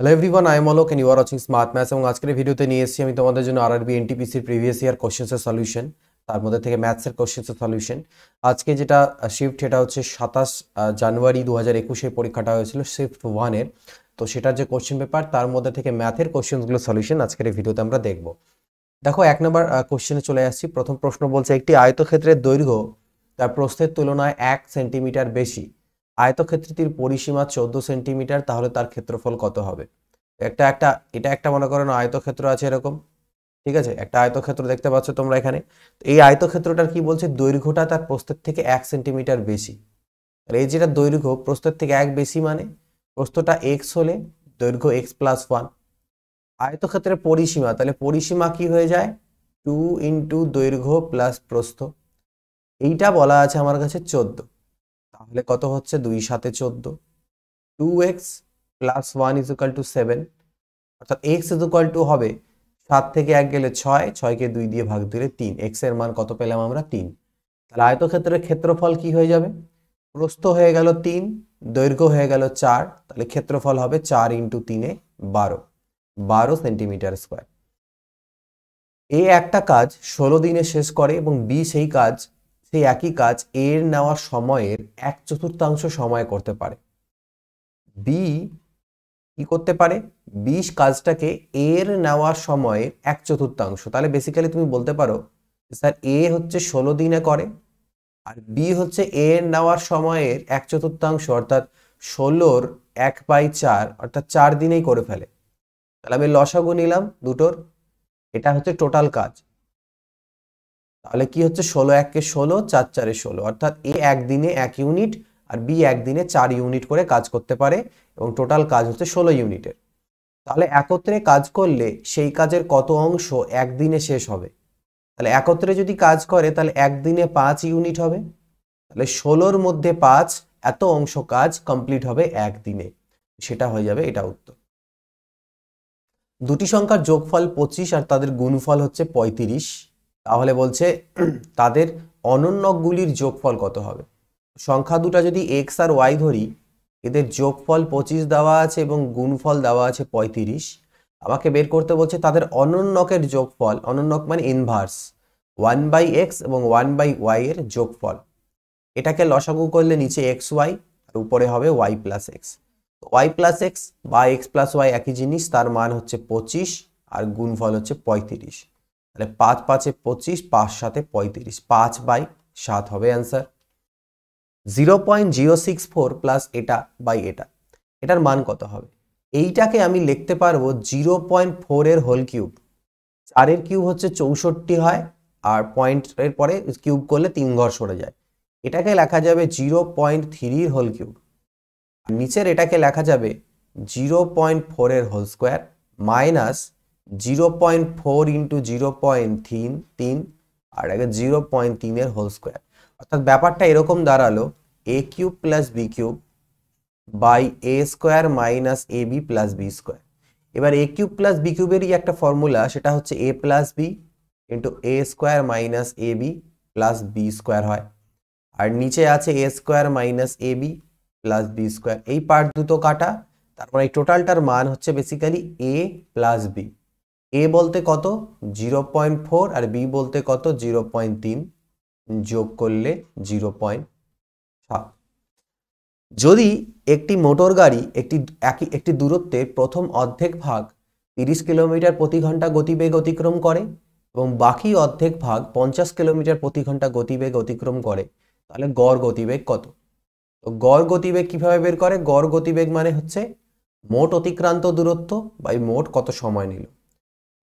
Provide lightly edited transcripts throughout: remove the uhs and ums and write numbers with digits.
Hello everyone, I am Alok and you are watching smart maths. এবং আজকের ভিডিওতে নিয়ে এসেছি আমি তোমাদের জন্য আরআরবি এনটিপিসি এর প্রিভিয়াস ইয়ার কোশ্চেনস এর সলিউশন, তার মধ্যে থেকে ম্যাথস এর কোশ্চেনস এর সলিউশন। আজকে যেটা শিফট, এটা হচ্ছে 27 জানুয়ারি 2021 এর পরীক্ষাটা হয়েছিল শিফট 1 এর, তো সেটার যে কোশ্চেন পেপার তার মধ্যে থেকে ম্যাথের কোশ্চেনস গুলো সলিউশন আজকের এই ভিডিওতে আমরা দেখব। দেখো, এক নম্বর কোশ্চেনে চলে আসছি। প্রথম প্রশ্ন বলছে একটি আয়তক্ষেত্রের দৈর্ঘ্য তার প্রস্থের তুলনায় 1 সেন্টিমিটার বেশি, আয়তক্ষেত্রটির পরিসীমা 14 সেন্টিমিটার, তাহলে তার ক্ষেত্রফল কত হবে? এটা একটা মনে করেন আয়তক্ষেত্র আছে এরকম, ঠিক আছে, একটা আয়তক্ষেত্র দেখতে পাচ্ছ তোমরা এখানে। এই আয়তক্ষেত্রটার কি বলছে, দৈর্ঘ্যটা তার প্রস্থের থেকে 1 সেন্টিমিটার বেশি। এই যেটা দৈর্ঘ্য প্রস্থের থেকে 1 বেশি, মানে প্রস্থটা x হলে দৈর্ঘ্য x প্লাস 1। আয়তক্ষেত্রের পরিসীমা, তাহলে পরিসীমা কি হয়ে যায় 2 * দৈর্ঘ্য প্লাস প্রস্থ। এইটা বলা আছে আমার কাছে 14, তাহলে কত হচ্ছে 2 × 7 = 14, 2x + 1 = 7, অর্থাৎ x = হবে 7 থেকে 1 গেলে 6, 6 কে 2 দিয়ে ভাগ দিলে 3। x এর মান কত পেলাম আমরা 3। তাহলে আয়তক্ষেত্রের ক্ষেত্রফল কি হয়ে যাবে, প্রস্থ হয়ে গেল 3, দৈর্ঘ্য হয়ে গেল 4, তাহলে ক্ষেত্রফল হবে 4 × 3 = 12, 12 সেন্টিমিটার স্কয়ার। এ একটা কাজ 16 দিনে শেষ করে এবং বি সেই একই কাজ এর নেওয়া সময়ের 1/4 সময় করতে পারে। বি কি করতে পারে, 20 কাজটাকে এর নেওয়া সময়ের 1/4। তাহলে বেসিক্যালি তুমি বলতে পারো স্যার এ হচ্ছে 16 দিনে করে আর বি হচ্ছে এর নেওয়ার সময়ের 1/4, অর্থাৎ 16/1/4, অর্থাৎ 4 দিনেই করে ফেলে। তাহলে আমি লসাগু নিলাম দুটোর, এটা হচ্ছে টোটাল কাজ। তাহলে কি হচ্ছে 16 × 1 = 16, 4×4 = 16, অর্থাৎ এ একদিনে 1 ইউনিট আর বি একদিনে 4 ইউনিট করে কাজ করতে পারে এবং টোটাল কাজ হচ্ছে 16 ইউনিটের। তাহলে একত্রে কাজ করলে সেই কাজের কত অংশ একদিনে শেষ হবে? তাহলে একত্রে যদি কাজ করে তাহলে একদিনে 5 ইউনিট হবে, তাহলে 16-র মধ্যে 5 এত অংশ কাজ কমপ্লিট হবে একদিনে, সেটা হয়ে যাবে এটা উত্তর। দুটি সংখ্যার যোগফল 25 আর তাদের গুণফল হচ্ছে 35, তাহলে বলছে তাদের অনন্যকগুলির যোগফল কত হবে। সংখ্যা দুটো যদি x আর y ধরি, এদের যোগফল 25 দেওয়া আছে এবং গুণফল দেওয়া আছে 35। আমাকে বের করতে বলছে তাদের অনন্যকের যোগফল, অনন্যক মানে ইনভার্স, 1/x এবং 1/y এর যোগফল। এটাকে লসাগু করলে নিচে xy আর উপরে হবে y+x। y+x বা x+y একই জিনিস, তার মান হচ্ছে 25 আর গুণফল হচ্ছে 35। তাহলে 5×5 = 25, 5×7 = 35, 5/7 হবে অ্যান্সার। 0.064 প্লাস এটা বাই এটা, এটার মান কত হবে? এইটাকে আমি লিখতে পারবো 0.4 এর হোল কিউব। 4-এর কিউব হচ্ছে 64 হয় আর পয়েন্টের পরে কিউব করলে 3 ঘর সরে যায়। এটাকে লেখা যাবে 0.3 হোল কিউব। নিচের এটাকে লেখা যাবে 0.4 এর হোল স্কোয়ার মাইনাস 0.4 × 0.3 আর আগে 0.3-এর হোল স্কোয়ার। অর্থাৎ ব্যাপারটা এরকম দাঁড়ালো a³ + b³ / a² - ab + b²। এবার a³ + b³ এরই একটা ফর্মুলা, সেটা হচ্ছে a + b × a² - ab + b² হয়। আর নিচে আছে a² - ab + b²। এই পার্ট দুটো কাটা, তারপরে এই টোটালটার মান হচ্ছে বেসিক্যালি a + b। a বলতে কত 0.4 আর b বলতে কত 0.3, যোগ করলে 0.7। যদি একটি মোটর গাড়ি একটি দূরত্বের প্রথম অর্ধেক ভাগ 30 কিলোমিটার প্রতি ঘন্টা গতিবেগ অতিক্রম করে এবং বাকি অর্ধেক ভাগ 50 কিলোমিটার প্রতি ঘন্টা গতিবেগ অতিক্রম করে, তাহলে গড় গতিবেগ কত? তো গড় গতিবেগ কিভাবে বের করে, গড় গতিবেগ মানে হচ্ছে মোট অতিক্রান্ত দূরত্ব বাই মোট কত সময় নিল।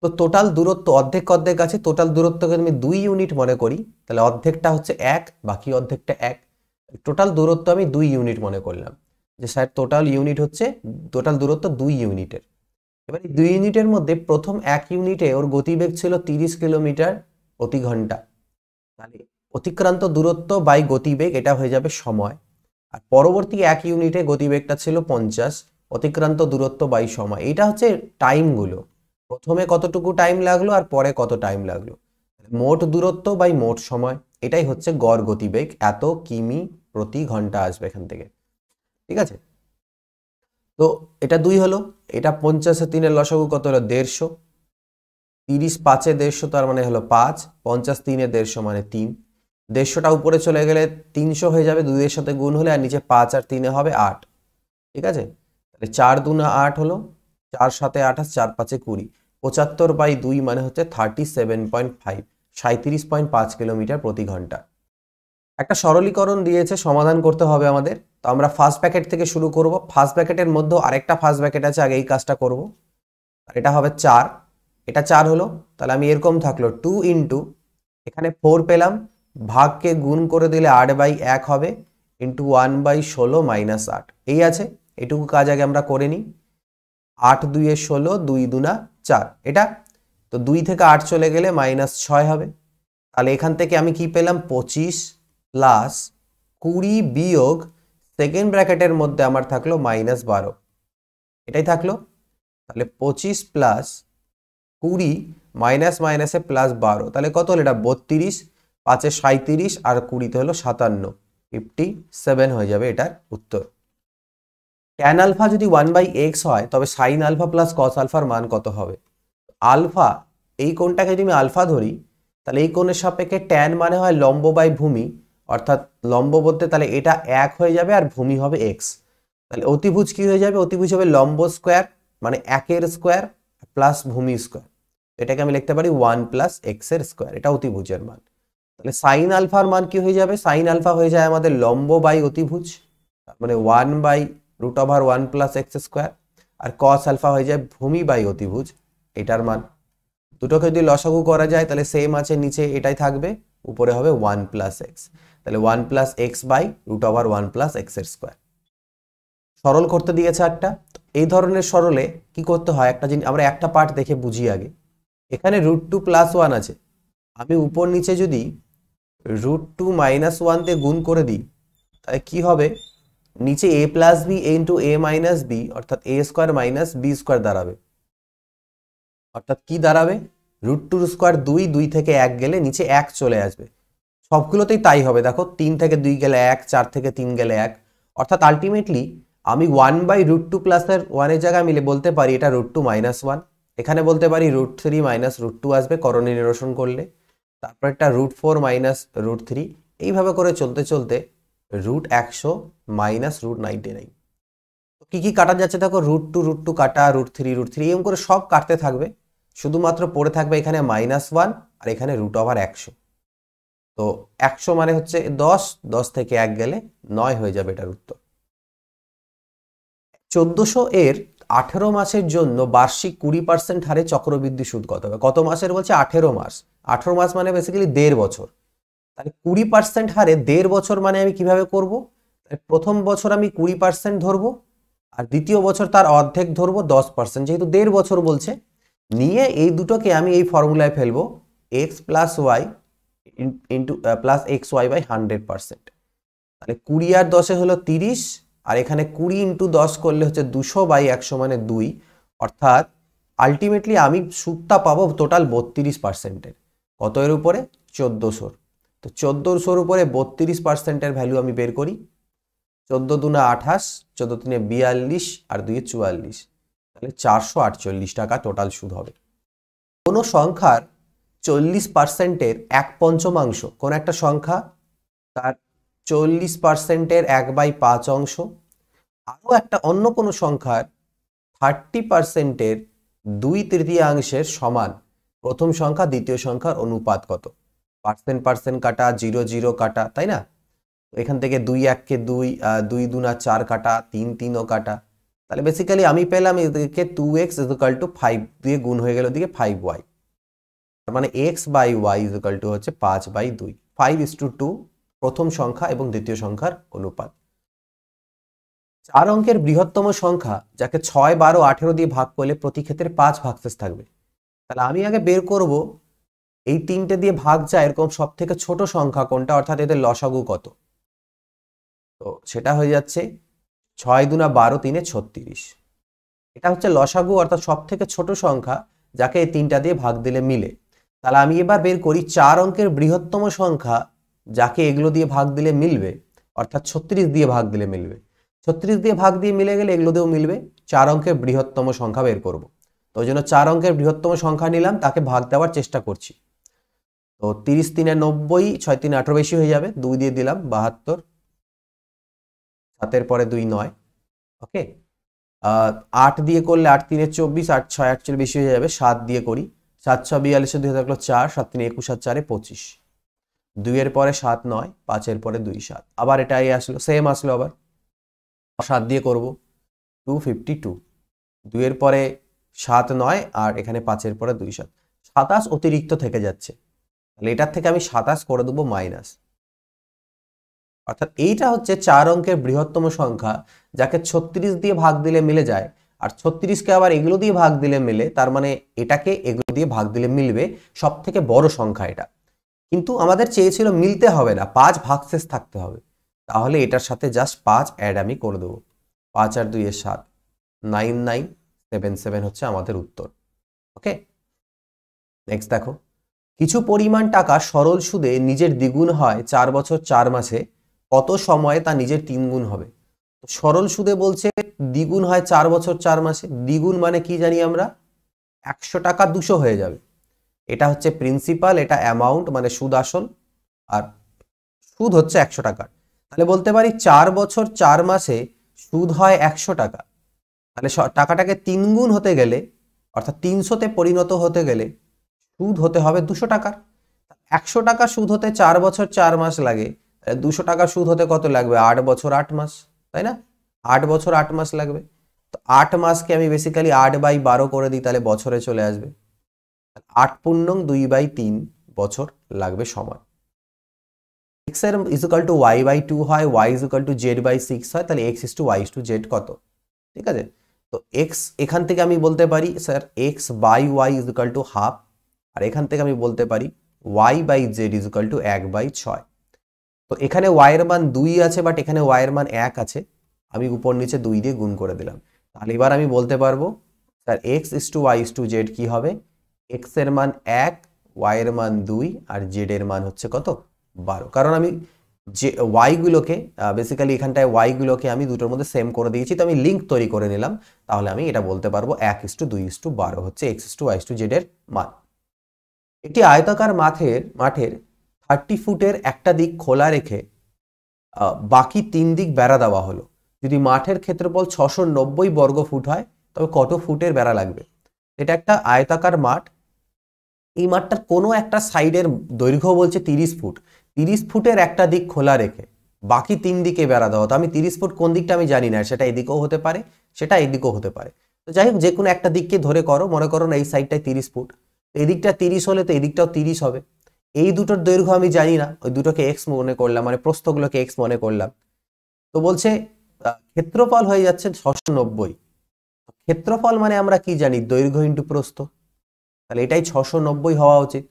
তো টোটাল দূরত্ব অর্ধেক আছে, টোটাল দূরত্বকে আমি 2 ইউনিট মনে করি, তাহলে অর্ধেকটা হচ্ছে 1, বাকি অর্ধেকটা 1, টোটাল দূরত্ব আমি 2 ইউনিট মনে করলাম। যে স্যার টোটাল দূরত্ব 2 ইউনিটের। এবার এই 2 ইউনিটের মধ্যে প্রথম 1 ইউনিটে ওর গতিবেগ ছিল 30 কিলোমিটার প্রতি ঘন্টা, তাহলে অতিক্রান্ত দূরত্ব বাই গতিবেগ এটা হয়ে যাবে সময়। আর পরবর্তী 1 ইউনিটে গতিবেগটা ছিল 50, অতিক্রান্ত দূরত্ব বাই সময়। এটা হচ্ছে টাইমগুলো, প্রথমে কতটুকু টাইম লাগলো আর পরে কত টাইম লাগলো, মোট দূরত্ব বাই মোট সময়, এটাই হচ্ছে গড় গতিবেগ, এত কিমি প্রতি ঘন্টা আসবে এখান থেকে, ঠিক আছে। तो एटा दुई हलो एटा 50 तीन लसागु कत हलो 150 30 5 150 तार माने हलो 5 50 3 150 माने 3 150টা উপরে চলে গেলে 300 হয়ে যাবে 2 এর সাথে গুণ হলে আর নিচে 5 আর 3 এ হবে 8 ঠিক আছে তাহলে 4 2 না 8 হলো 4 7 28 4 5 এ 20 75/2 মানে হচ্ছে 37.5 37.5 কিলোমিটার প্রতি ঘন্টা একটা সরলীকরণ দিয়েছে সমাধান করতে হবে আমাদের तो আমরা ফার্স্ট ব্র্যাকেট থেকে শুরু করব ফার্স্ট ব্র্যাকেটের মধ্যে আরেকটা ফার্স্ট ব্র্যাকেট আছে আগে এই কাজটা করব আর এটা হবে 4 এটা 4 হলো তাহলে আমি এরকম থাকলো 2 * এখানে 4 পেলাম भाग के गुण कर दिले 8/1 होबे इंटू 1/16 माइनस 8 यही आछे एटुकु काज आगे आमरा करे नी 8 2 16 2 2 4 एटा तो 2 थेके 8 चले गेले माइनस 6 होबे ताहले एखान थेके आमी कि पेलाम 25 प्लस 20 बियोग सेकेंड ब्रैकेटेर मध्य आमार थाकलो माइनस 12 एटाई थाकलो ताहले 25 प्लस 20 माइनस माइनसे प्लस 12 ताहले कत हलो एटा 32 5 37 और 20 ते हलो 57 57 हो जाए एटार उत्तर टैन आल्फा जो 1/x है तब sin आल्फा प्लस cos आल्फार मान कत होबे आल्फा एई कोणटाके जोदि आल्फा धरी ताहले एई कोणेर सापेक्षे टैन माने हय लम्ब बाई भूमि अर्थात लम्ब बोलते ताहले एटा 1 हो जाए और भूमि होबे x ताहले अतिभुज कि हो जाए अतिभुज होबे लम्ब स्क्वायर माने 1 स्क्वायर प्लस भूमि स्क्वायर एटाके आमि लिखते पारी 1 प्लस x एर स्क्वायर एटा अतिभुजेर मान sin आल्फा मान की हो जाए sin आल्फा हो जाए हमारे लम्ब बाई अतिभुज माने 1/√/1 प्लस एक्स स्क्वायर और cos आल्फा हो जाए भूमि बाई अतिभुज एटार मान दुटोके यदि लसागु करा जाए ताहले सेम आछे नीचे एटाई थाकबे ऊपरे होबे 1 प्लस एक्स ताहले 1 plus x by √/1 plus x square सरल करते दिएछे आठटा तो एई धरनेर सरले कि करते हय एकटा जिनिस आमरा एकटा पार्ट देखे बुझी आगे एखाने √2 प्लस 1 आछे आमि ऊपर नीचे यदि √2 माइनस 1 ते गुण कर दी ताहले कि होबे नीचे a plus B into A minus B अर्थात A square minus B square दाड़ाबे अर्थात कि दाड़ाबे √2 स्क्वायर 2 2 थेके 1 गेले नीचे 1 चले आसबे सबगुलोतेई ताई होबे देखो 3 थेके 2 गेले 1 4 थेके 3 गेले 1 अर्थात आल्टिमेटली आमी 1/√2 प्लस 1 एर जायगाय आमी बोलते पारी एटा √2 माइनस 1 एखाने बोलते पारी √3 माइनस √2 आसबे करणी निरसन करले तारपर एटा √4 माइनस √3 এইভাবে করে চলতে চলতে √100 माइनस √99 তো কি কি কাটা যাচ্ছে দেখো √2 কাটা √3 এরকম করে সব কাটতে থাকবে শুধুমাত্র পড়ে থাকবে এখানে -1 আর এখানে √100 তো 100 মানে হচ্ছে 10 10 থেকে 1 গেলে 9 হয়ে যাবে এটার উত্তর 1400 এর 18 মাসের জন্য বার্ষিক 20% হারে চক্রবৃদ্ধি সুদ কত হবে কত মাসের বলছে 18 মাস 18 मास माने बेसिकली 1.5 बछर ताहले 20% हारे 1.5 बछर माने आमी किभाबे करब प्रथम बछर आमी 20% धरब और द्वितीय बछर तार अर्धेक धरब 10% जेहेतु 1.5 बछर बोलछे निये एई दुटोके आमी एई फर्मुलाय फेलबो x plus y into plus x y by 100% ताहले 20 आर 10 ए हलो 30 और एखाने 20 इंटू 10 करले होच्छे 200 बाई 100 माने 2 अर्थात आल्टिमेटली आमी सूदटा पाबो टोटाल 32% एर कत एर उपरे 1400 तो 1400 उपरे 32% भैल्यू आमी बेर करी 14 2 28 14 3 42 और 2 44 ताहले 448 टाका टोटाल सूद होबे कोनो संख्यार 40% एक पंचमांश कोनो एकटा संख्या तार 40% 1/5 अंश आरो एकटा अन्य कोनो संख्यार 30% 2/3 समान प्रथम संख्या द्वितीय संख्यार अनुपात कत पार्सेंट पार्सेंट काटा 0 0 काटा ताई ना तो एखान थेके 2 1 के 2 2 2 4 काटा 3 3 काटा ताहले बेसिकली आमी पेलाम एदिके 2x = 5 दिए गुण हो गेल ओदिके 5y तार माने x / y = হচ্ছে 5/2 5:2 প্রথম সংখ্যা এবং দ্বিতীয় সংখ্যার অনুপাত চার অঙ্কের বৃহত্তম সংখ্যা যাকে 6 12 18 দিয়ে ভাগ করলে প্রতি ক্ষেত্রে 5 ভাগশেষ থাকবে তাহলে আমি আগে বের করব এই তিনটা দিয়ে ভাগ যায় এরকম সবথেকে ছোট সংখ্যা কোনটা অর্থাৎ এদের লসাগু কত তো সেটা হয়ে যাচ্ছে 6 2 12 3 36 এটা হচ্ছে লসাগু অর্থাৎ সবথেকে ছোট সংখ্যা যাকে এই তিনটা দিয়ে ভাগ দিলে মিলে তাহলে আমি এবার বের করি চার অঙ্কের বৃহত্তম সংখ্যা যাকে এগুলো দিয়ে ভাগ দিলে মিলবে অর্থাৎ 36 দিয়ে ভাগ দিলে মিলবে 36 दिए भाग दिए मिले गेले एगुलो दिएও मिलবে चार अंकेर बृहत्तम संख्या बेर करब। तो ओই জন্য चार अंकेर बृहत्तम संख्या নিলাম, তাকে ভাগ দেওয়ার চেষ্টা করছি। तो 30 3 90 6 3 18 বেশি হয়ে যাবে, 2 দিয়ে দিলাম 72, 7 এর পরে 2 9। ओके 8 দিয়ে করলে 8 3 24, 8 6 48 বেশি হয়ে যাবে, 7 দিয়ে করি, 7 6 42 দিয়ে থাকলো 4, 7 3 21, 7 4 25, 2 এর পরে 7 9, 5 এর পরে 2 7। আবার এটাই আসলো, সেম আসলো, আবার 7 दिए करब 252, 2 एर पर 7 9 और एखाने 5 एर पर 2 7, 27 अतिरिक्त थेके जाच्छे, ताहले एटार थेके आमी 27 करे देब माइनस। अर्थात एटा हच्छे चार अंकेर बृहत्तम संख्या जाके 36 दिए भाग दिले मिले जाए, और 36 के आबार एगुलो दिए भाग दिले मिले, तार माने एटाके एगुलो दिए भाग दिले मिलबे सबथेके बड़ संख्या एटा। किन्तु आमादेर चेयेछिलो मिलते हबे ना, 5 भागशेष थाकते हबे, তাহলে এটার সাথে জাস্ট 5 অ্যাড আমি করে দেব, 5 আর 2 এর 7, 9977 হচ্ছে আমাদের উত্তর। ওকে নেক্সট দেখো, কিছু পরিমাণ টাকা সরল সুদে নিজের দ্বিগুণ হয় 4 বছর 4 মাসে, কত সময়ে তা নিজের তিন গুণ হবে? তো সরল সুদে বলছে দ্বিগুণ হয় 4 বছর 4 মাসে, দ্বিগুণ মানে কি জানি আমরা, 100 টাকা 200 হয়ে যাবে। এটা হচ্ছে প্রিন্সিপাল, এটা অ্যামাউন্ট মানে সুদ আসল, আর সুদ হচ্ছে 100 টাকা। তাহলে বলতে পারি 4 বছর 4 মাসে সুদ হয় 100 টাকা, তাহলে টাকাটাকে 3 গুণ হতে গেলে অর্থাৎ 300 তে পরিণত হতে গেলে সুদ হতে হবে 200 টাকা। 100 টাকা সুদ হতে 4 বছর 4 মাস লাগে, 200 টাকা সুদ হতে কত লাগবে, 8 বছর 8 মাস, তাই না, 8 বছর 8 মাস লাগবে। তো 8 মাসকে আমি বেসিক্যালি 8/12 করে দিই, তাহলে বছরে চলে আসবে, 8 পূর্ণং 2/3 বছর লাগবে সময়। x is equal to y/2 হয়, y is equal to z/6 হয়, তাহলে x is to y is to z কত, ঠিক আছে। তো x এখান থেকে আমি বলতে পারি sir x/y is equal to half, আর এখান থেকে আমি বলতে পারি y/z is equal to 1/6। তো এখানে y এর মান 2 আছে, বাট এখানে y এর মান 1 আছে, আমি উপর নিচে 2 দিয়ে গুণ করে দিলাম। তাহলে এবার আমি বলতে পারবো sir x is to y is to z কি হবে, x এর মান 1, y এর মান 2 আর z এর মান হচ্ছে কত 12। कारण वाई गुलो के बेसिकली एखानटाय वाई गुलो के आमी दुटोर मध्य सेम करे दिएछि, तो आमी लिंक तैरी करे निलाम, ताहले आमी एटा बोलते पारबो 1:2:12 होच्छे x = y = z एर मान। एकटी आयताकार माठेर 30 फुटेर एकटा दिक खोला रेखे बाकी 3 दिक बेड़ा देवा हलो, यदि माठेर क्षेत्रफल 690 वर्ग फुट हय तबे कत फुटेर बेड़ा लागबे? एटा एकटा आयताकार माठ, এই মাঠটার কোনো একটা সাইডের দৈর্ঘ্য বলছে 30 ফুট, 30 ফুটের একটা দিক খোলা রেখে বাকি 3 দিকে বেড়া দাও। তো আমি 30 ফুট কোন দিকটা আমি জানি না, সেটা এদিকেও হতে পারে সেটা এদিকেও হতে পারে। তো যাই হোক, যে কোনো একটা দিককে ধরে করো, মনে করো না এই সাইডটাই 30 ফুট, এদিকটা 30 হলে তো এদিকটাও 30 হবে। এই দুটোর দৈর্ঘ্য আমি জানি না, ওই দুটোকে x মনে করলাম, মানে প্রস্থগুলোকে x মনে করলাম। তো বলছে ক্ষেত্রফল হয়ে যাচ্ছে 690, ক্ষেত্রফল মানে আমরা কি জানি, দৈর্ঘ্য ইনটু প্রস্থ, তাহলে এটাই 690 হওয়া উচিত।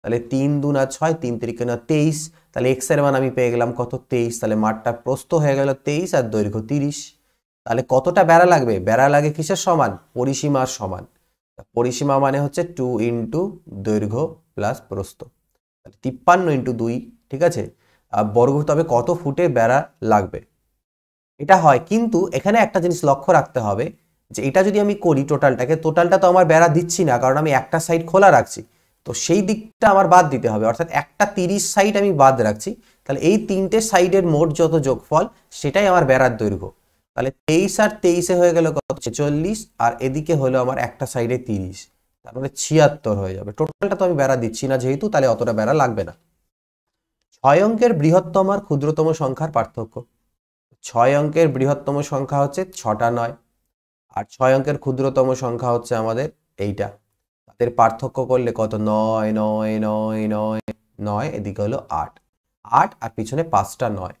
তাহলে 3 2 6, 3 3 23, তাহলে x এর মান আমি পেয়ে গেলাম কত 23, তাহলে মাঠটা প্রস্থ হয়ে গেল 23 আর দৈর্ঘ্য 30। তাহলে কতটা বেড়া লাগবে, বেড়া লাগে কিসের সমান, পরিসীমার সমান। পরিসীমা মানে হচ্ছে 2 ইনটু দৈর্ঘ্য প্লাস প্রস্থ, তাহলে 53 ইনটু 2, ঠিক আছে, বর্গ। তবে কত ফুটে বেড়া লাগবে এটা হয়, কিন্তু এখানে একটা জিনিস লক্ষ্য রাখতে হবে যে এটা যদি আমি করি টোটালটাকে, টোটালটা তো আমার বেড়া দিচ্ছি না, কারণ আমি একটা সাইড খোলা রাখছি, তো সেই দিকটা আমার বাদ দিতে হবে, অর্থাৎ একটা 30 সাইড আমি বাদ রাখছি। তাহলে এই তিনটে সাইডের মোট যত যোগফল সেটাই আমার বেড়ার দৈর্ঘ্য। তাহলে 23 আর 23 হয়ে গেল কত 40, আর এদিকে হলো আমার একটা সাইডে 30, তার মানে 76 হয়ে যাবে। টোটালটা তো আমি বেড়া দিচ্ছি না যেহেতু, তাহলে অতটা বেড়া লাগবে না। 6 অঙ্কের বৃহত্তম আর ক্ষুদ্রতম সংখ্যার পার্থক্য। 6 অঙ্কের বৃহত্তম সংখ্যা হচ্ছে 6টা 9, আর 6 অঙ্কের ক্ষুদ্রতম সংখ্যা হচ্ছে আমাদের এইটা। তাদের পার্থক্য করলে কত, 9 9 9 9 9, এদিকে হলো 8 8, আর পিছনে 5টা 9,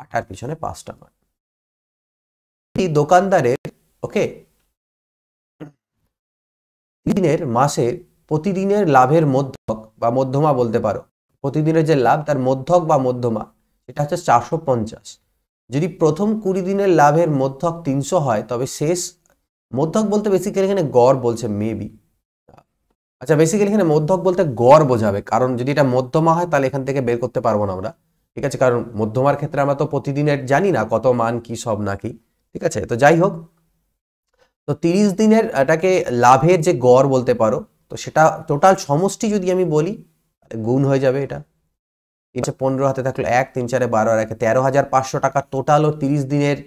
8 আর পিছনে 5টা 9। দোকানদারের ওকে দিনের মাসের প্রতিদিনের লাভের মধ্যক বা মধ্যমা বলতে পারো, প্রতিদিনের যে লাভ তার মধ্যক বা মধ্যমা এটা হচ্ছে 450। যদি প্রথম 20 দিনের লাভের মধ্যক 300 হয়, তবে শেষ মধ্যক বলতে বেসিক্যালি এখানে গড় বলছে মেবি, আচ্ছা বেসিক্যালি এখানে মধ্যক বলতে গড় বোঝাবে, কারণ যদি এটা মধ্যমা হয় তাহলে এখান থেকে বের করতে পারবো না আমরা। ঠিক আছে, কারণ মধ্যমার ক্ষেত্রে আমরা তো প্রতিদিনের জানি না কত মান কি সব নাকি, ঠিক আছে। তো যাই হোক, তো 30 দিনের এটাকে লাভের যে গড় বলতে পারো, তো সেটা টোটাল সমষ্টি যদি আমি বলি গুণ হয়ে যাবে এটা, 15 হাতে থাকলো 1, 3, 4, 12, আর 13,500 টাকা টোটাল ও 30 দিনের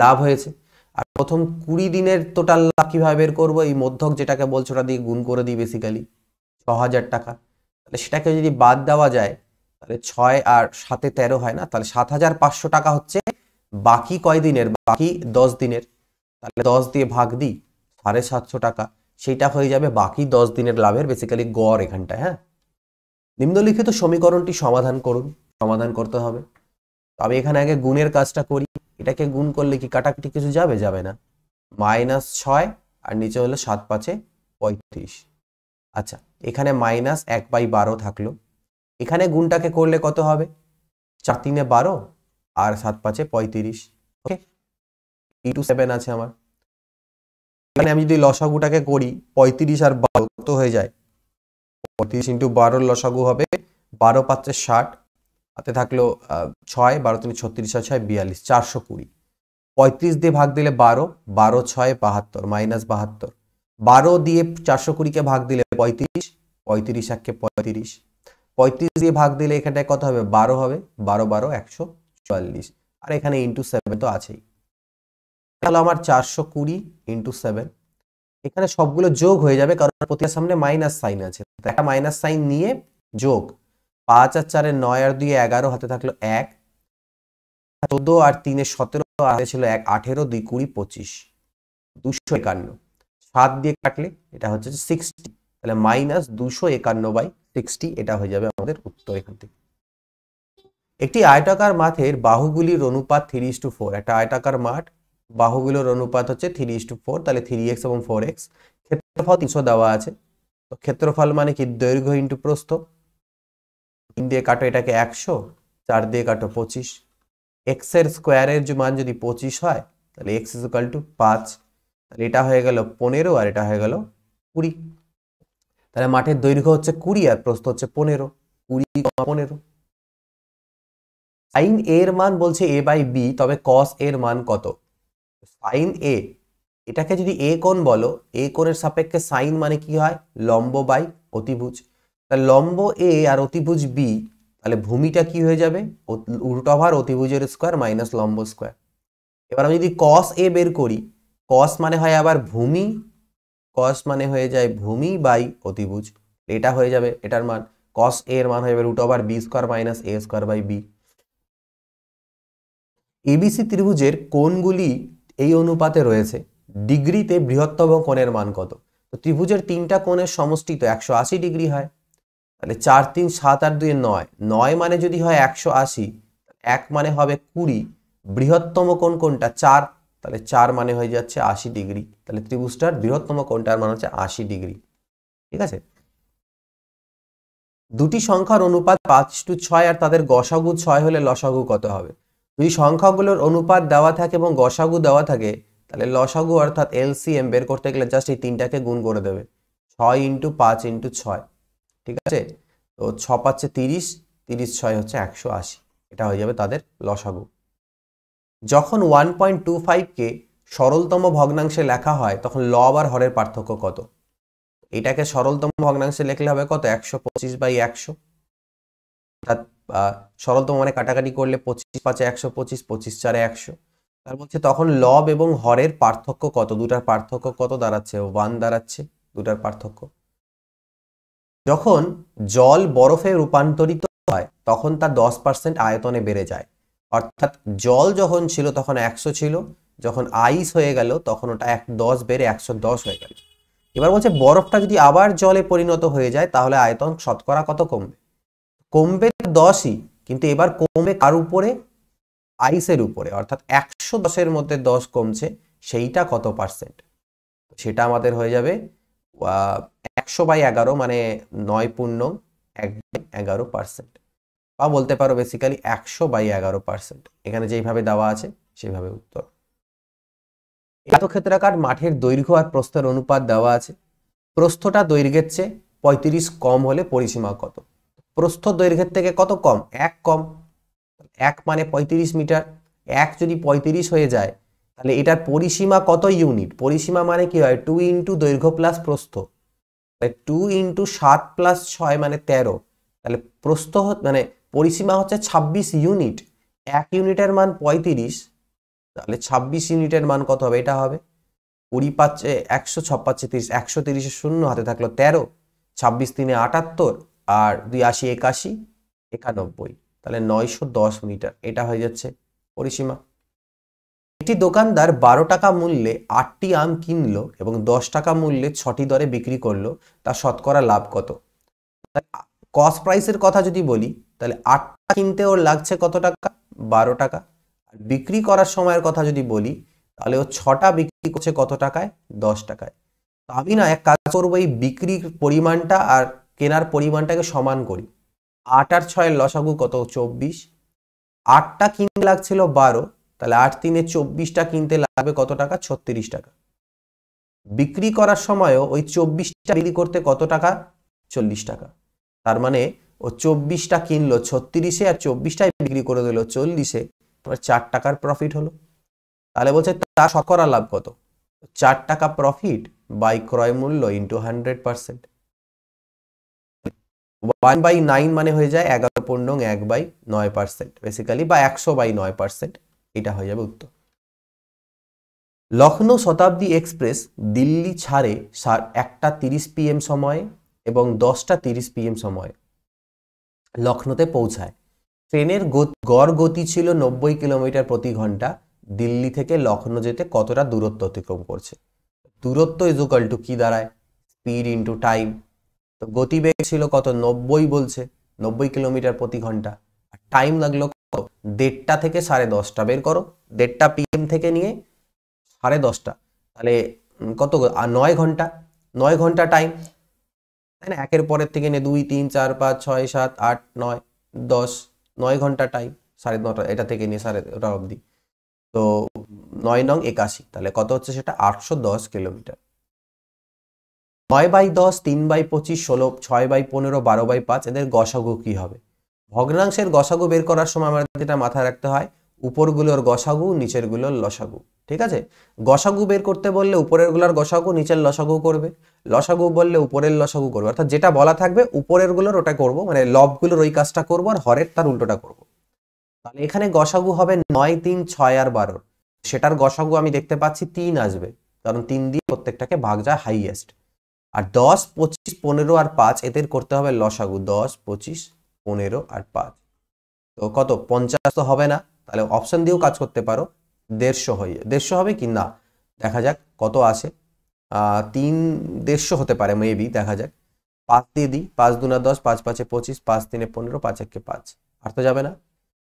লাভ হয়েছে। আর প্রথম 20 দিনের টোটাল লাভ কিভাবে বের করবো, এই মধ্যক যেটাকে বলছো ওটা দিয়ে গুণ করে দিই বেসিক্যালি 6,000 টাকা, তাহলে সেটাকে যদি বাদ দেওয়া যায় তাহলে 6 আর 7-এ 13 হয় না, তাহলে 7,500 টাকা হচ্ছে বাকি কয় দিনের, বাকি 10 দিনের, তাহলে 10 দিয়ে ভাগ দিই 750 টাকা, সেটা হয়ে যাবে বাকি 10 দিনের লাভের বেসিক্যালি গড় এখানটায়। হ্যাঁ, নিম্নলিখিত সমীকরণটি সমাধান করুন, সমাধান করতে হবে। তবে এখানে আগে গুণের কাজটা করি, এটাকে গুণ করলে কি কাটাকাটি কিছু যাবে, যাবে না, -6 আর নিচে হলো 7-5-35। আচ্ছা, এখানে -1/12 থাকলো, এখানে গুণটাকে করলে কত হবে, 4-3-12 আর 7-5-35, ওকে। 3-7 আছে আমার, এখানে আমি যদি লসাগুটাকে করি 35 আর 12 কত হয়ে যায়, 35 × 12 লসাগু হবে 12, 5-60, হাতে থাকলো 6, 12-3, 36 আর 6, 42, 420। 35 দিয়ে ভাগ দিলে 12, 12-6-72, -72, 12 দিয়ে 420 কে ভাগ দিলে 35, 35-1-35, 35 দিয়ে ভাগ দিলে এখানটায় কত হবে 12 হবে, 12-12 144, আর এখানে ×7 তো আছেই, তাহলে আমার 420 × 7। এখানে সবগুলো যোগ হয়ে যাবে কারণ প্রতিটার সামনে মাইনাস সাইন আছে, একটা মাইনাস সাইন নিয়ে যোগ, 5 আর 4-9 আর 2-11, হাতে থাকলো 1, 14 আর 3-17 হাতে ছিল 1, 18, 2, 20, 25, 251। 7 দিয়ে কাটলে এটা হচ্ছে 60, তাহলে -251/60, এটা হয়ে যাবে আমাদের উত্তর এখান থেকে। একটি আয়তাকার মাঠের বাহুগুলির অনুপাত 3:4, একটা আয়তাকার মাঠ বাহুগুলোর অনুপাত হচ্ছে 3:4, তাহলে 3x এবং 4x, ক্ষেত্রফল 300 দেওয়া আছে। তো ক্ষেত্রফল মানে কি, দৈর্ঘ্য ইন্টু প্রস্থ, 3 দিয়ে কাটো এটাকে 100, 4 দিয়ে কাটো 25, x এর স্কোয়ারের মান যদি 25 হয় তাহলে x = 5, তাহলে এটা হয়ে গেল 15 আর এটা হয়ে গেল 20, তাহলে মাঠের দৈর্ঘ্য হচ্ছে 20 আর প্রস্থ হচ্ছে 15, 20, 15। সাইন এর মান বলছে a/b, তবে কস এর মান কত, সাইন এ, এটাকে যদি এ কোণ বলো, এ কোণের সাপেক্ষে সাইন মানে কি হয়, লম্ব বাই অতিভুজ, তাহলে লম্ব এ আর অতিভুজ বি, তাহলে ভূমিটা কি হয়ে যাবে √ অতিভুজের স্কোয়ার লম্ব স্কোয়ার। এবার আমি যদি কস এ বের করি, কস মানে হয় আবার ভূমি, কস মানে হয়ে যায় ভূমি বাই অতিভুজ, এটা হয়ে যাবে এটার মান, কস এ এর মান হয়ে যাবে √b² - a² by b। ABC ত্রিভুজের কোণগুলি এই অনুপাতে রয়েছে, ডিগ্রিতে বৃহত্তম কোণের মান কত, তো ত্রিভুজের 3টা কোণের সমষ্টি তো 180 ডিগ্রি হয়, তাহলে 4, 3, 7 আর 2-9, 9 মানে যদি হয় 180, 1 মানে হবে 20, বৃহত্তম কোণ কোনটা 4, তাহলে 4 মানে হয়ে যাচ্ছে 80 ডিগ্রি, তাহলে ত্রিভুজটার বৃহত্তম কোণটার মান হচ্ছে 80 ডিগ্রি, ঠিক আছে। দুটি সংখ্যার অনুপাত 5:6 আর তাদের গসাগু 6 হলে লসাগু কত হবে, দুই সংখ্যাগুলোর অনুপাত দেওয়া থাকে এবং গসাগু দেওয়া থাকে, তাহলে লসাগু অর্থাৎ LCM বের করতে গেলে জাস্ট এই 3টাকে গুণ করে দেবে, 6 × 5 × 6, ঠিক আছে। তো 6-5-30, 30-6 হচ্ছে 180, এটা হয়ে যাবে তাদের লসাগু। যখন 1.25কে সরলতম ভগ্নাংশে লেখা হয় তখন লব আর হরের পার্থক্য কত, এটাকে সরলতম ভগ্নাংশে লিখলে হবে কত, 125/100, অর্থাৎ সরলতম মানে কাটাকাটি করলে 25-5-125, 25-4-100। তার বলছে তখন লব এবং হরের পার্থক্য কত, দুটার পার্থক্য কত দাঁড়াচ্ছে, 1 দাঁড়াচ্ছে দুটার পার্থক্য। যখন জল বরফে রূপান্তরিত হয় তখন তা 10% আয়তনে বেড়ে যায়, অর্থাৎ জল যখন ছিল তখন 100 ছিল, যখন আইস হয়ে গেল তখন ওটা 10 বেড়ে 110 হয়ে গেল। এবার বলছে বরফটা যদি আবার জলে পরিণত হয়ে যায় তাহলে আয়তন শতকরা কত কমবে, কমবে 10ই, কিন্তু এবার কমবে কার উপরে, আইসের উপরে, অর্থাৎ 110-এর মধ্যে 10 কমছে, সেইটা কত পার্সেন্ট, সেটা আমাদের হয়ে যাবে 100/11 মানে 9.1/11%, বা বলতে পারো বেসিক্যালি 100/11%, এখানে যেইভাবে দেওয়া আছে সেইভাবে উত্তর। আয়তক্ষেত্রাকার মাঠের দৈর্ঘ্য আর প্রস্থের অনুপাত দেওয়া আছে, প্রস্থটা দৈর্ঘ্যের চেয়ে 35 কম হলে পরিসীমা কত, প্রস্থ দৈর্ঘ্যের থেকে কত কম, 1 কম, एक मान 35 मीटार एक जो 35 हो जाए ताहले एटार परिसीमा कत यूनिट परिसीमा मान कि है 2 इंटू दैर्घ्य प्लस प्रस्थ 2 इंटू 7 प्लस 6 मान 13 ताहले प्रस्थ मान परिसीमा होच्छे 26 यूनिट एक यूनिटर मान 35 ताहले 26 यूनिटर मान कत होबे एटा होबे 130 शून्य हाथे थाकलो 13 26 3 78 और 82 81 91 910 मीटर एटा हो जाच्छे परिसीमा। एक दोकानदार 12 टाका मूल्ये 8टी आम किनलो एबं 10 टाका मूल्ये 6टी दरे बिक्री करलो तार शतकरा लाभ कत। कस्ट प्राइसेर कथा जदि बोली ताहले 8टा किनते ओर लागछे कत टाका 12 टाका आर बिक्री करार समयेर कथा जदि बोली ताहले ओ 6टा बिक्री करछे कत टाकाय 10 टाकाय। तो आमि ना एक काज करब एई बिक्रिर परिमाणटा आर केनार परिमाणटाके समान करी 8 और 6 लसागु कत 24 8टा किनते लागछिलो 12 ताहले 8 3 24 टा किनते लागबे कत टाका 36 टाका बिक्री करार समय ओई 24 टा बिक्री करते कत टाका 40 टाका तार माने ओ 24 टा किनलो 36 ए और 24 टा बिक्री करे दिलो 40 ए তাহলে 4 টাকার प्रॉफिट হলো। তাহলে বলছে তার শতকরা লাভ কত 4 টাকা प्रॉफिट বাই ক্রয় মূল্য ইনটু 100% 1 by 9 माने हो जाए 11 पूर्णांक 1 by 9% बेसिकली 100 by 9% इटा हो जाए उत्तर। लखनऊ शताब्दी एक्सप्रेस दिल्ली छाड़े 1:30 PM समय एवं 10:30 PM समय लखनऊते पहुँचाय। ट्रेनेर गड़ गति छिलो 90 किलोमीटर प्रति घंटा दिल्ली थेके लखनऊ जेते कतटा दूरत्व अतिक्रम करछे दूरत्व इज इक्वल टू कि दाड़ाय स्पीड इंटू टाइम। तो गतिवेग छिलो कत 90 बोलছে 90 किलोमीटर प्रति घंटा टाइम लागलो कत 1:30 থেকে 10:30 বের করো 1:30 PM থেকে নিয়ে 10:30 তাহলে কত 9 ঘন্টা 9 ঘন্টা টাইম তাই না একের পরের থেকে নিয়ে 2 3 4 5 6 7 8 9 10 9 ঘন্টা টাইম 9:30 এটা থেকে নিয়ে 10:30 অবধি। তো 9 নং 81 তাহলে কত হচ্ছে সেটা 810 কিলোমিটার। 9/10 3/25 16 6/15 12/5 এদের গসাগু কি হবে ভগ্নাংশের গসাগু বের করার সময় আমাদের এটা মাথায় রাখতে হয় উপরগুলোর গসাগু নিচেরগুলোর লসাগু ঠিক আছে। গসাগু বের করতে বললে উপরেরগুলোর গসাগু নিচের লসাগু করবে লসাগু বললে উপরের লসাগু করবে অর্থাৎ যেটা বলা থাকবে উপরেরগুলোর ওটা করব মানে লবগুলোর ওই কাজটা করব আর হরের তার উল্টোটা করব। তাহলে এখানে গসাগু হবে 9 3 6 আর 12 সেটার গসাগু আমি দেখতে পাচ্ছি 3 আসবে কারণ 3 দিয়ে প্রত্যেকটাকে ভাগ যায় হাইয়েস্ট আর 10 25 15 আর 5 এদের করতে হবে লসাগু 10 25 15 আর 5 তো কত 50 তো হবে না তাহলে অপশন দিও কাজ করতে পারো 150 হয় 150 হবে কি না দেখা যাক কত আসে 3 150 হতে পারে মেবি দেখা যাক 5 দিয়ে দিই 5 2 10 5 5 25 5 3 15 5 1 5 আর তো যাবে না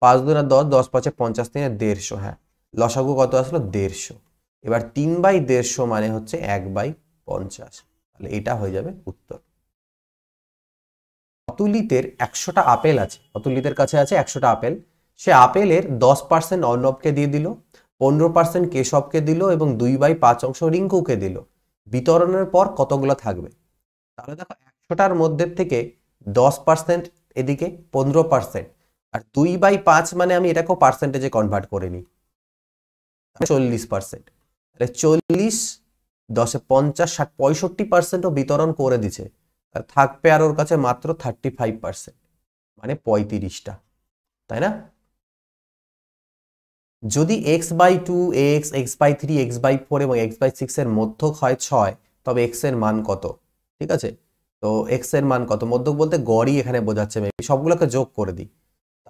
5 2 10 10 5 50 3 150 হ্যাঁ লসাগু কত আসলো 150 এবার 3/150 মানে হচ্ছে 1/50 এটা হয়ে যাবে উত্তর। অতুলিতের 100টা আপেল আছে অতুলিতের কাছে আছে 100টা আপেল সে আপেলের 10% অর্ণবকে দিয়ে দিল 15% কেশবকে দিল এবং 2/5 অংশ রিঙ্কুকে দিল বিতরণের পর কতগুলো থাকবে তাহলে দেখো 100টার মধ্যে থেকে 10% এদিকে 15% আর 2/5 মানে আমি এটাকে পার্সেন্টেজে কনভার্ট করে নিই 40% তাহলে 40 10 से 50 60 65% वितरण कर दीचे थकबे और मात्र 35% मान 35टा तैना जो एक्स बू एक्स बी x/4 और x/6 एर मध्यक है 6 तब एक्स एर मान कत ठीक है। तो एक्स एर मान कत मध्यक बोलते गड़ ही एखे बोझा सबगुलो के जोग कर दी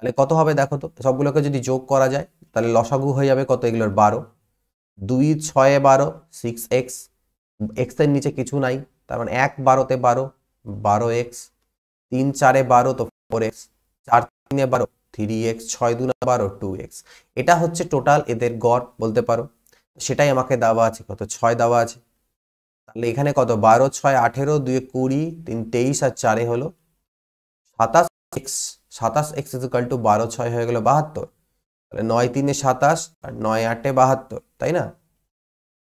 तेल कत है देखो तो सबगुलो के जो जोग करा जाए लसागु हो जाए कत एगुलर 12 2 6 12 6x x এর নিচে কিছু নাই তার মানে 1 12 তে 12 12x 3 4 এ 12 তো 4x 4 3 এ 12 3x 6 2 12 2x এটা হচ্ছে টোটাল এদের গড় বলতে পারো সেটাই আমাকে দেওয়া আছে কত 6 দেওয়া আছে তাহলে এখানে কত 12 6 18 2 20 3 23 আর 4 এ হলো 27x 27x = 12 6 হয়ে গেল 72 9 3 27 আর 9 8 এ 72 তাই না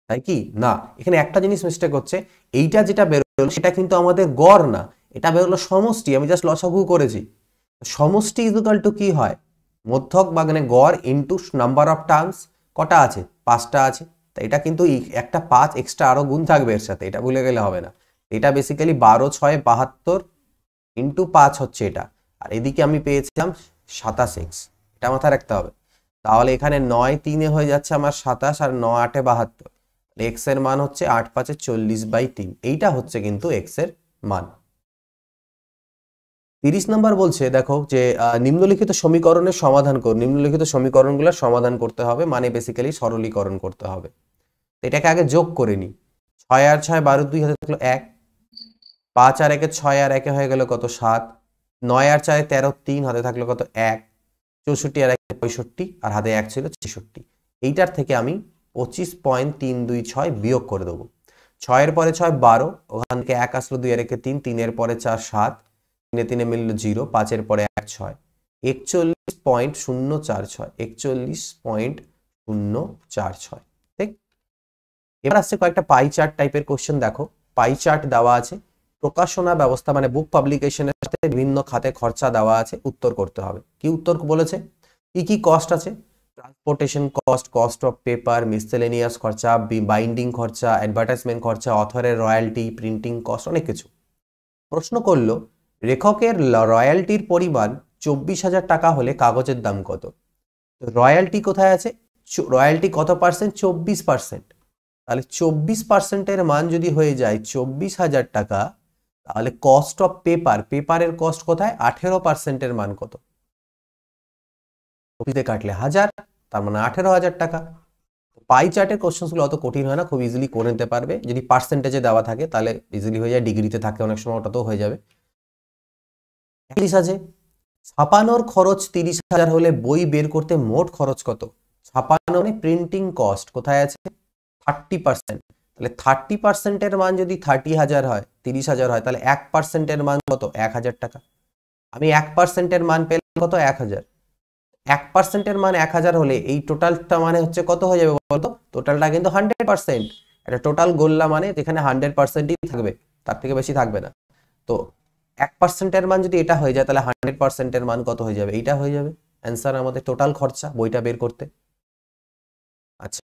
তাই কি না এখানে একটা জিনিস মিস্টেক হচ্ছে এইটা যেটা বের হলো সেটা কিন্তু আমাদের গড় না এটা বের হলো সমষ্টি আমি জাস্ট লসাগু করেছি সমষ্টি ইকুয়াল টু কি হয় मध्यक बागने गड़ इंटू नम्बर अफ टार्मस कटा आछे पाँचटा आछे तो एटा किन्तु एकटा पाँच एक्सट्रा आरो गुण थाकबे एर साथे एटा भुले गेले होबे ना। एटा बेसिकली 12 × 6 = 72 इंटू 5 होच्छे एटा और एदिके आमी पेयेछिलाम 27x एटा माथाय राखते होबे। ताहले एखाने 9 × 3 हो जाच्छे आमार 27 और 9 × 8 = 72 एक्स एर मान होच्छे 8 × 5 = 40/3 एटा होच्छे किन्तु एक्स एर मान। 30 नम्बर बोलছে देखो जे निम्नलिखित समीकरणের समाधान कर निम्नलिखित समीकरणগুলো समाधान करते হবে মানে बेसिकली सरलीकरण करते হবে। तो এটাকে आगे যোগ করে নি 6 আর 6 = 12 2 হাতে থাকলো 1 5 আর 1 6 আর 1 হয়ে গেল কত 7 9 আর 4 = 13 3 হাতে থাকলো কত 1 64 আর 1 65 আর হাতে 1 ছিল 66 এইটার থেকে আমি 25.326 বিয়োগ করে দেব। 6 এর পরে 6 = 12 ওখান থেকে 1 আসলো 2 আর 1 = 3 3 এর পরে 4 = 7 3 मिलल 0 5 এর পরে 1 = 41.046 ठीक। এবার আসছে কয়েকটা পাই চার্ট টাইপের কোশ্চেন দেখো। পাই চার্ট দেওয়া আছে প্রকাশনা ব্যবস্থা মানে বুক পাবলিকেশনের সাথে বিভিন্ন খাতে খরচা দেওয়া আছে উত্তর করতে হবে। কি উত্তর বলেছে কি কি কস্ট আছে transportation cost cost of paper miscellaneous খরচা বাইন্ডিং খরচা অ্যাডভার্টাইজমেন্ট খরচা অথরের রয়্যালটি প্রিন্টিং কস্ট অনেক কিছু। প্রশ্ন করলো लेखकेर रॉयल्टीर परिमाण 24,000 টাকা होले कागजेर दाम कत रॉयल्टी कोथाय आछे रॉयल्टी कत पार्सेंट 24% ताहले 24% मान जोदि होये जाए 24,000 टाका ताहले कस्ट अफ पेपर पेपारेर कस्ट कोथाय 18% मान कत ओदिके काटले 1000 तार माने 18,000 टाका। पाई चार्टेर कोश्चेनगुलो अत कठिन हय ना खूब इजिली करे निते पारबे जोदि पार्सेंटेजे देवा थाके ताहले इजिली होये जाए डिग्रीते थाके अनेक समय ओटा तो होये जाबे। छापानोर खरच 30,000 होले बोई बेर करते मोट खरच कत छापानो ने प्रिंटिंग कस्ट कोथाय आछे 30% ताहले 30% एर मान जोदि 30,000 हय 30,000 हय ताहले 1% एर मान कत 1,000 টাকা। आमी 1% एर मान पेलाम कत 1,000 1% एर मान 1,000 होले एई टोटालटा माने होच्छे कत हये जाबे बलो तो टोटालटा किन्तु 100% एटा टोटाल गोल्ला माने एखाने 100% ही थाकबे तार थेके बेशी थाकबे ना। तो 1% এর মান যদি এটা হয়ে যায় তাহলে 100% এর মান কত হয়ে যাবে এটা হয়ে যাবে आंसर আমাদের টোটাল খরচা বইটা বের করতে। আচ্ছা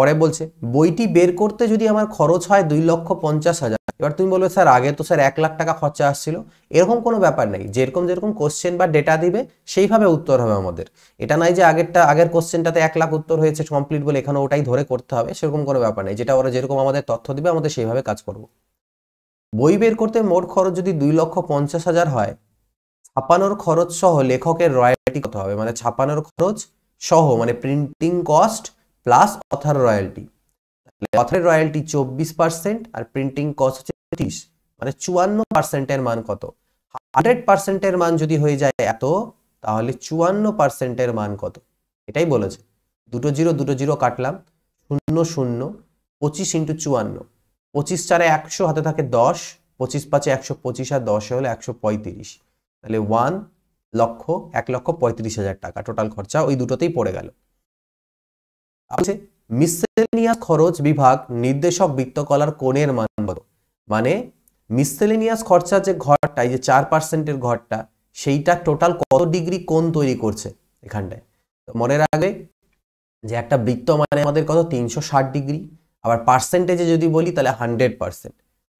পরে বলছে বইটি বের করতে যদি আমার খরচ হয় 2,50,000। এবার তুমি বলবে স্যার আগে তো স্যার 1 লাখ টাকা খরচা আসছিল এরকম কোনো ব্যাপার নাই যেরকম যেরকম কোশ্চেন বা ডেটা দিবে সেইভাবে উত্তর হবে আমাদের। এটা নাই যে আগের কোশ্চেনটাতে 1 লাখ উত্তর হয়েছে কমপ্লিট বলে এখানে ওটাই ধরে করতে হবে সেরকম কোনো ব্যাপার নাই যেটা ওরা যেরকম আমাদের তথ্য দিবে আমাদের সেইভাবে কাজ করব। বই বের করতে মোট খরচ যদি 2,50,000 হয় ছাপানোর খরচ সহ লেখকের রয়্যালটি কত হবে মানে ছাপানোর খরচ সহ মানে printing cost plus author royalty অথরের রয়্যালটি 24% আর প্রিন্টিং কস্ট হচ্ছে 30 মানে 54% এর মান কত 100% এর মান যদি হয়ে যায় এত তাহলে 54% এর মান কত এটাই বলেছে। 2 0 2 0 কাটলাম 0 0 25 × 54 25 4 100 हाथे थाके 10 25 5 125 और 10 होले 135 ताहले 1,35,000 টাকা टोटाल खर्चा ओई दुटोतेई पड़े गेल। आछे मिससेलेनियास खरच विभाग निर्देशक वित्तकलार कोणेर मान कत माने मिससेलेनियास खर्चा जे घरटा जे 4% एर घरटा सेइटा टोटाल कत डिग्री कोण तैरी करछे एखानटाय तो मने राखबे जे एकटा वृत्त माने आमादेर कत 360 डिग्री आबार पार्सेंटेजे जोदि बोली ताहले 100%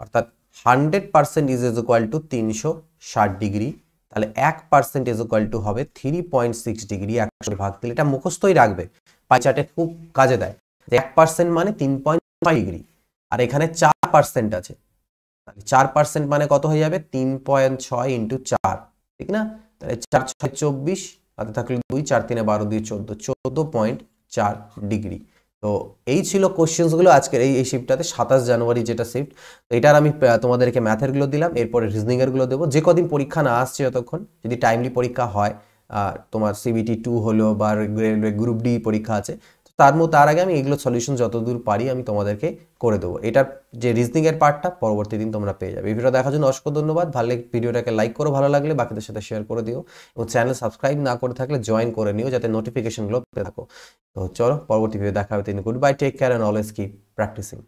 अर्थात 100% = 360 डिग्री ताहले 1% = होबे 3.6 डिग्री 100 भाग दिले एटा मुखस्थई राखबे पाई चार्टे खूब काजे देय जे 1% माने 3.5 डिग्री और एखाने 4% आछे ताहले 4% माने कत हये जाबे 3.6 × 4 ठीक ना ताहले 4 × 6 = 24 आते थाकलो 2 4 3 12 2 14 14.4 डिग्री। तो এই ছিল কোশ্চেনস গুলো আজকের এই শিফটটাতে 27 জানুয়ারি যেটা শিফট তো এটার আমি তোমাদেরকে ম্যাথের গুলো দিলাম এরপরে রিজনিং এর গুলো দেব। যে কদিন পরীক্ষা না আসছে ততক্ষণ যদি টাইমলি পরীক্ষা হয় তোমার সিবিটি 2 হলো বা গ্রুপ ডি পরীক্ষা আছে তো তার আগে আমি এগুলো সলিউশন যতদূর পারি আমি তোমাদেরকে করে দেব। এটার যে রিজনিং এর পার্টটা পরবর্তী দিন তোমরা পেয়ে যাবে। এই ভিডিও দেখার জন্য অসংখ্য ধন্যবাদ। ভালো লাগলে ভিডিওটাকে লাইক করো ভালো লাগলে বাকিদের সাথে শেয়ার করে দিও এবং চ্যানেল সাবস্ক্রাইব না করে থাকলে জয়েন করে নিও যাতে নোটিফিকেশন গুলো পেতে থাকো। তো চলো পরবর্তী ভিডিও দেখা হবে। Good bye take care and always keep practising.